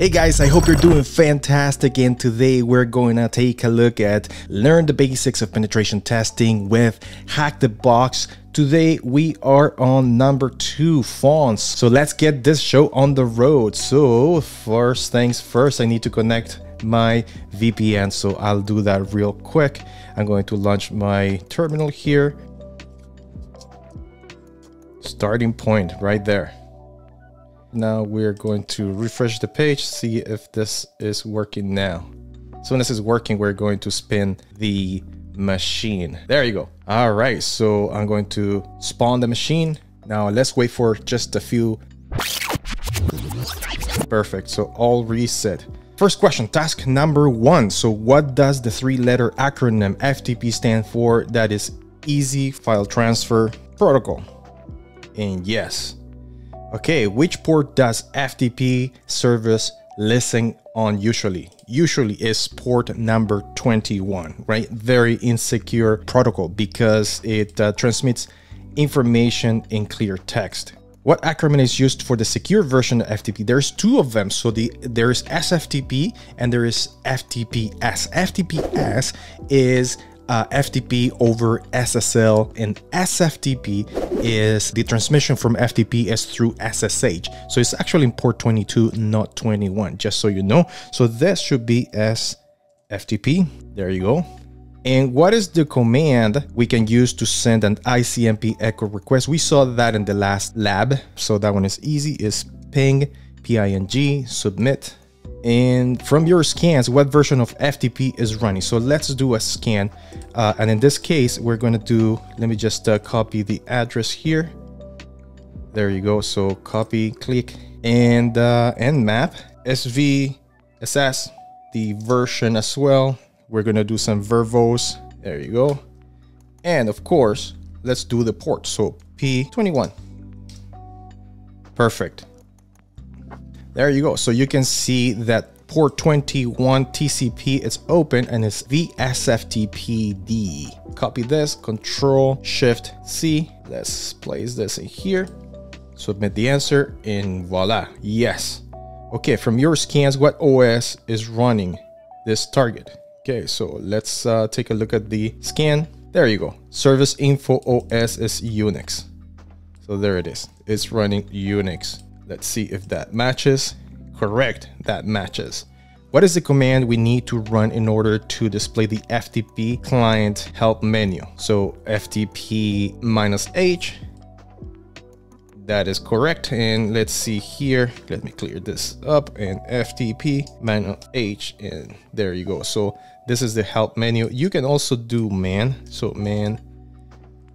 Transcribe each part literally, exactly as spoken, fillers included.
Hey guys, I hope you're doing fantastic, and today we're going to take a look at learn the basics of penetration testing with Hack the Box. Today we are on number two, Fawns. So let's get this show on the road. So first things first, I need to connect my V P N, so I'll do that real quick. I'm going to launch my terminal here. Starting point right there. Now we're going to refresh the page, see if this is working now. As soon as it's working, we're going to spin the machine. There you go. All right, so I'm going to spawn the machine. Now let's wait for just a few. Perfect, so all reset. First question, task number one. So what does the three-letter acronym F T P stand for? That is Easy File Transfer Protocol. And yes. Okay, which port does F T P service listen on usually? Usually is port number twenty-one, right? Very insecure protocol because it uh, transmits information in clear text. What acronym is used for the secure version of F T P? There's two of them. So the, there is S F T P and there is F T P S. F T P S is Uh, F T P over S S L, and S F T P is the transmission from F T P is through S S H. So it's actually in port twenty-two, not twenty-one, just so you know. So this should be S F T P. There you go. And what is the command we can use to send an I C M P echo request? We saw that in the last lab. So that one is easy, is ping, P I N G, submit. And from your scans, what version of F T P is running? So let's do a scan. Uh, and in this case, we're going to do, let me just uh, copy the address here. There you go. So copy, click, and uh, and map S V, S S, the version as well. We're going to do some verbose. There you go. And of course, let's do the port. So P twenty-one. Perfect. There you go. So you can see that port twenty-one T C P is open and it's V S F T P D. Copy this, control shift C. Let's place this in here. Submit the answer and voila. Yes. Okay. From your scans, what O S is running this target? Okay. So let's uh, take a look at the scan. There you go. Service info O S is Unix. So there it is. It's running Unix. Let's see if that matches. Correct, that matches. What is the command we need to run in order to display the F T P client help menu? So F T P minus H, that is correct. And let's see here, let me clear this up, and F T P minus H, and there you go. So this is the help menu. You can also do man, so man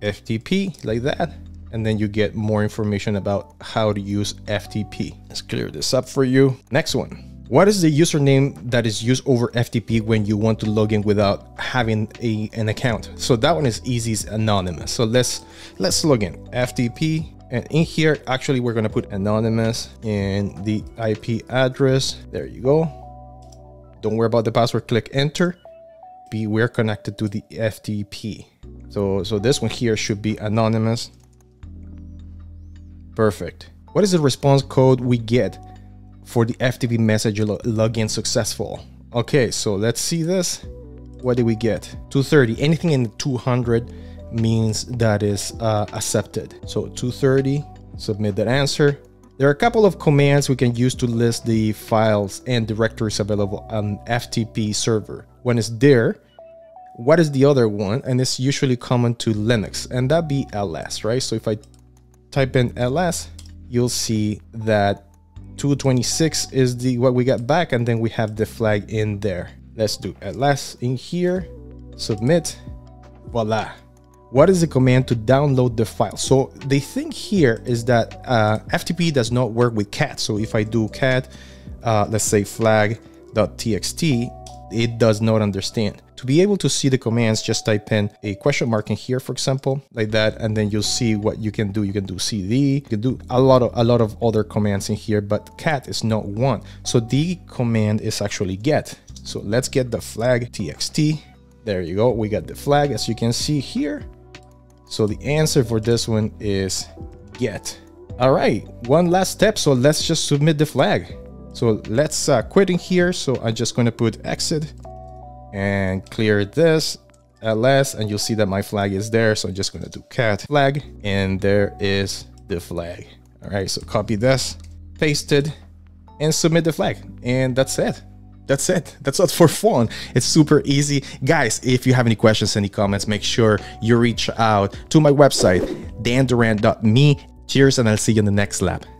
F T P like that. And then you get more information about how to use F T P. Let's clear this up for you. Next one. What is the username that is used over F T P when you want to log in without having a, an account? So that one is easy, it's anonymous. So let's let's log in F T P, and in here actually we're going to put anonymous and the I P address. There you go. Don't worry about the password, click enter. Be we're connected to the F T P. So so this one here should be anonymous. Perfect. What is the response code we get for the F T P message login successful? Okay, so let's see this. What do we get? two thirty. Anything in the two hundred means that is uh, accepted. So two thirty, submit that answer. There are a couple of commands we can use to list the files and directories available on F T P server. One is dir. What is the other one? And it's usually common to Linux, and that'd be L S, right? So if I type in L S, you'll see that two twenty-six is the what we got back, and then we have the flag in there. Let's do L S in here, submit, voila. What is the command to download the file? So the thing here is that uh, F T P does not work with cat. So if I do cat, uh, let's say flag dot T X T, it does not understand. To be able to see the commands, just type in a question mark in here, for example, like that, and then you'll see what you can do. You can do C D, you can do a lot of a lot of other commands in here, but cat is not one. So the command is actually get. So let's get the flag T X T. There you go. We got the flag, as you can see here. So the answer for this one is get. All right, one last step. So let's just submit the flag. So let's uh, quit in here. So I'm just going to put exit and clear this ls, and you'll see that my flag is there. So I'm just going to do cat flag, and there is the flag. All right, so copy this, paste it, and submit the flag. And that's it. That's it. That's all for Fawn. It's super easy. Guys, if you have any questions, any comments, make sure you reach out to my website, dan durant dot me. Cheers, and I'll see you in the next lab.